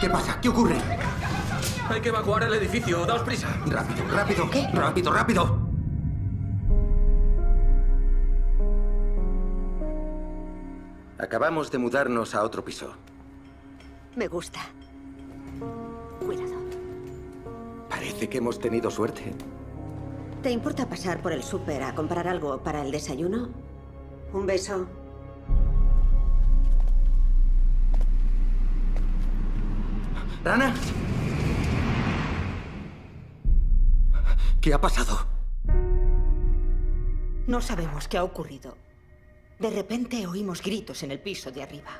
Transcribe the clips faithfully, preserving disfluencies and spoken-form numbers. ¿Qué pasa? ¿Qué ocurre? Hay que evacuar el edificio. Daos prisa. Rápido, rápido. ¿Qué? Rápido, rápido. Acabamos de mudarnos a otro piso. Me gusta. Cuidado. Parece que hemos tenido suerte. ¿Te importa pasar por el súper a comprar algo para el desayuno? Un beso. ¿Rana? ¿Qué ha pasado? No sabemos qué ha ocurrido. De repente oímos gritos en el piso de arriba.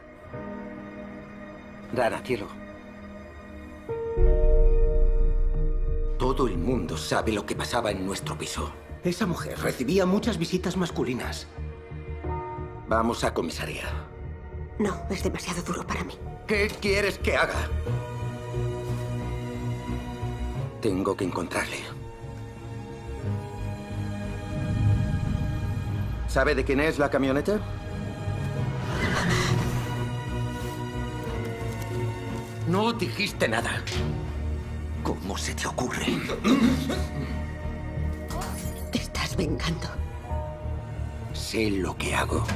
Rana, cielo. Todo el mundo sabe lo que pasaba en nuestro piso. Esa mujer recibía muchas visitas masculinas. Vamos a comisaría. No, es demasiado duro para mí. ¿Qué quieres que haga? Tengo que encontrarle. ¿Sabe de quién es la camioneta? No dijiste nada. ¿Cómo se te ocurre? Te estás vengando. Sé lo que hago.